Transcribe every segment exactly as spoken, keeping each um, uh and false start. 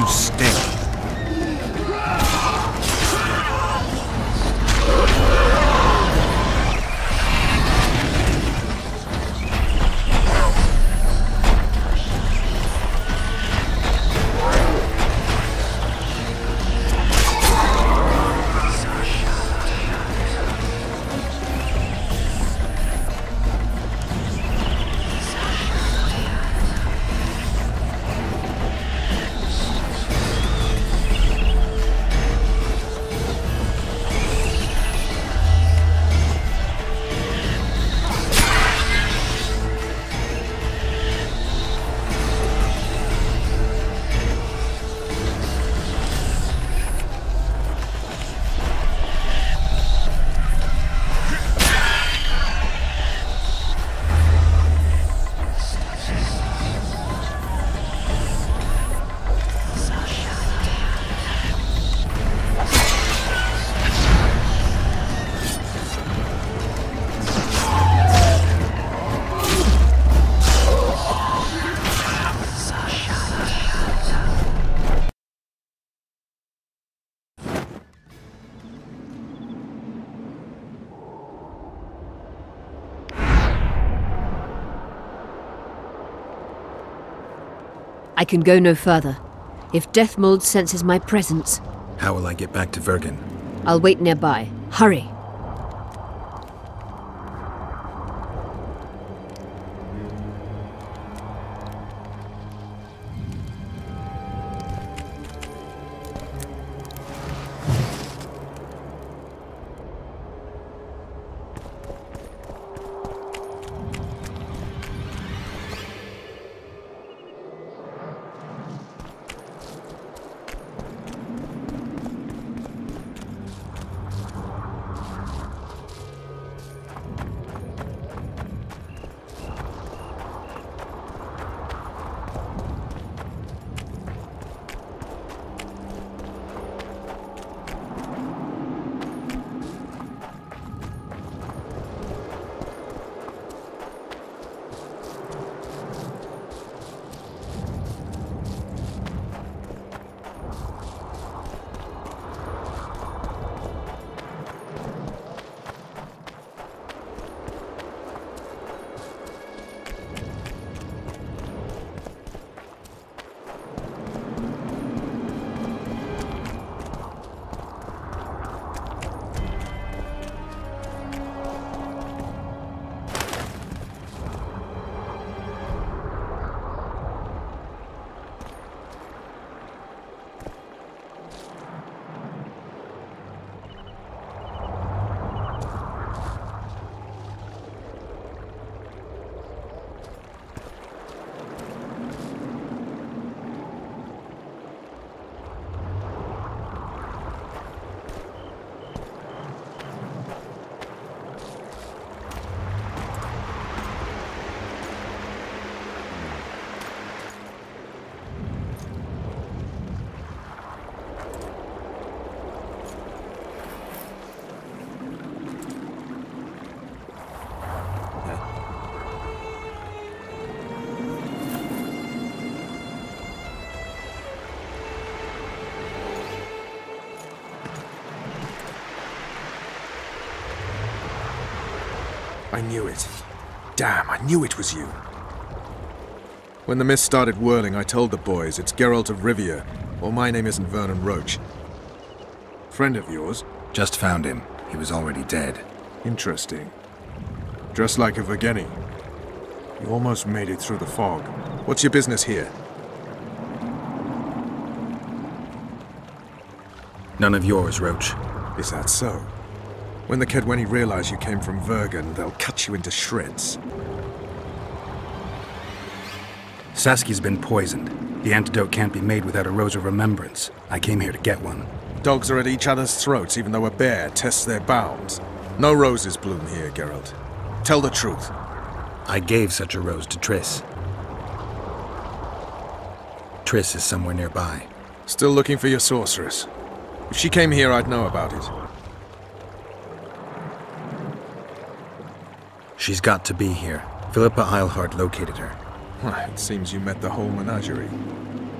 you stink. I can go no further. If Deathmold senses my presence... How will I get back to Vergen? I'll wait nearby. Hurry! I knew it. Damn, I knew it was you. When the mist started whirling, I told the boys it's Geralt of Rivia, or my name isn't Vernon Roche. Friend of yours? Just found him. He was already dead. Interesting. Dressed like a Vergeni. You almost made it through the fog. What's your business here? None of yours, Roche. Is that so? When the Kedweni realize you came from Vergen, they'll cut you into shreds. Saski's been poisoned. The antidote can't be made without a rose of remembrance. I came here to get one. Dogs are at each other's throats, even though a bear tests their bounds. No roses bloom here, Geralt. Tell the truth. I gave such a rose to Triss. Triss is somewhere nearby. Still looking for your sorceress. If she came here, I'd know about it. She's got to be here. Philippa Eilhart located her. It seems you met the whole menagerie.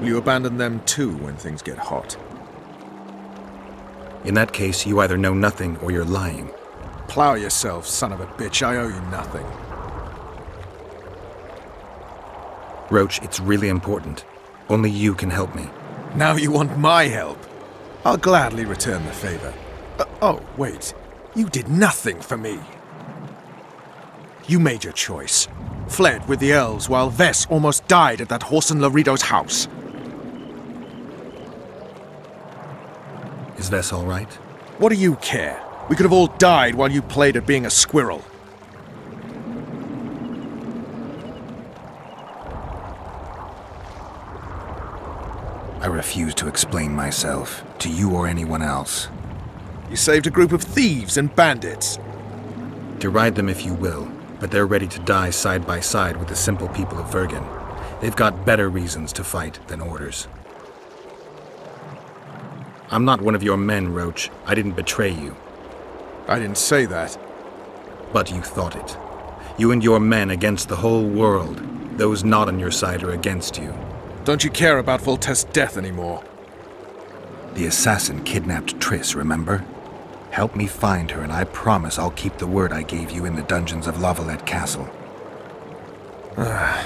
Will you abandon them too when things get hot? In that case, you either know nothing or you're lying. Plow yourself, son of a bitch. I owe you nothing. Roche, it's really important. Only you can help me. Now you want my help? I'll gladly return the favor. Uh, oh, wait. You did nothing for me. You made your choice. Fled with the elves while Vess almost died at that horse in Laredo's house. Is Vess all right? What do you care? We could have all died while you played at being a squirrel. I refuse to explain myself to you or anyone else. You saved a group of thieves and bandits. Deride them if you will, but they're ready to die side by side with the simple people of Vergen. They've got better reasons to fight than orders. I'm not one of your men, Roche. I didn't betray you. I didn't say that. But you thought it. You and your men against the whole world. Those not on your side are against you. Don't you care about Voltes' death anymore? The assassin kidnapped Triss, remember? Help me find her, and I promise I'll keep the word I gave you in the dungeons of Lavalette Castle. I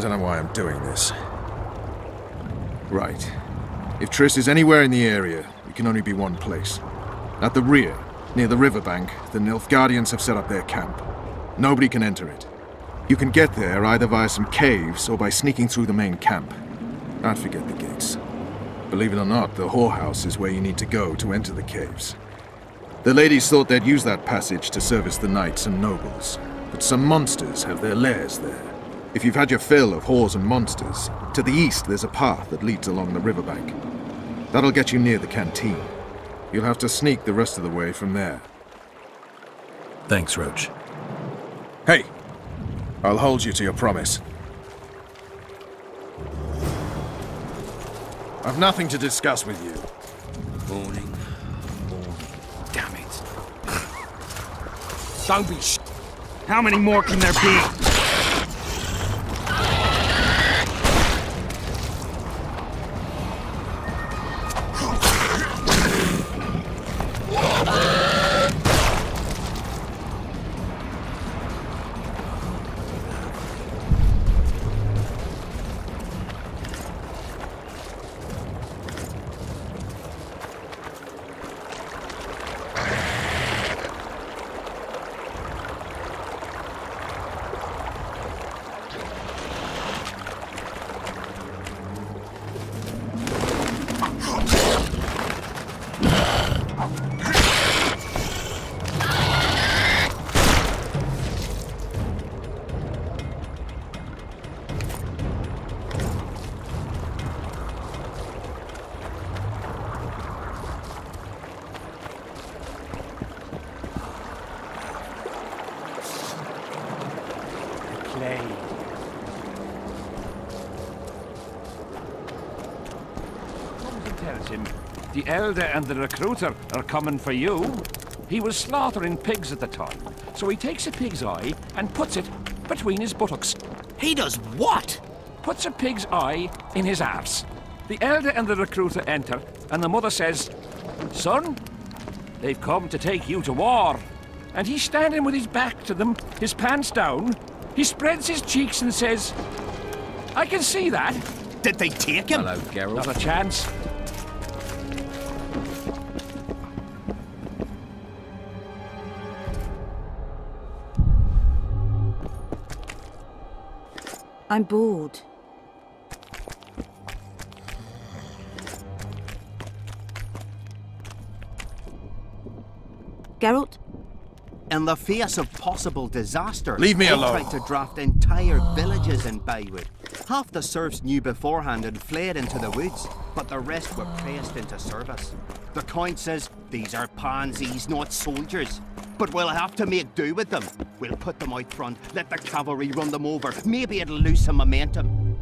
don't know why I'm doing this. Right. If Triss is anywhere in the area, it can only be one place. At the rear, near the riverbank, the Nilfgaardians have set up their camp. Nobody can enter it. You can get there either via some caves or by sneaking through the main camp. Don't forget the gates. Believe it or not, the whorehouse is where you need to go to enter the caves. The ladies thought they'd use that passage to service the knights and nobles, but some monsters have their lairs there. If you've had your fill of whores and monsters, to the east there's a path that leads along the riverbank. That'll get you near the canteen. You'll have to sneak the rest of the way from there. Thanks, Roche. Hey! I'll hold you to your promise. I've nothing to discuss with you. Morning. Morning. Damn it. Don't be sh- How many more can there be? The Elder and the Recruiter are coming for you. He was slaughtering pigs at the time, so he takes a pig's eye and puts it between his buttocks. He does what? Puts a pig's eye in his arse. The Elder and the Recruiter enter, and the mother says, "Son, they've come to take you to war." And he's standing with his back to them, his pants down. He spreads his cheeks and says, "I can see that." Did they take him? Hello, Geralt. Not a chance. I'm bored. Geralt? In the face of possible disaster, leave me alone. They tried to draft entire villages in Baywood. Half the serfs knew beforehand and fled into the woods, but the rest were pressed into service. The count says, "These are pansies, not soldiers. But we'll have to make do with them. We'll put them out front, let the cavalry run them over. Maybe it'll lose some momentum."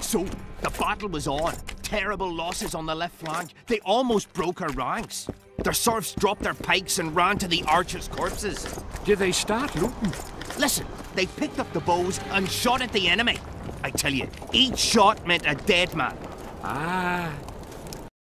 So, the battle was on. Terrible losses on the left flank. They almost broke our ranks. The serfs dropped their pikes and ran to the archers' corpses. Did they start looting? Listen, they picked up the bows and shot at the enemy. I tell you, each shot meant a dead man. Ah,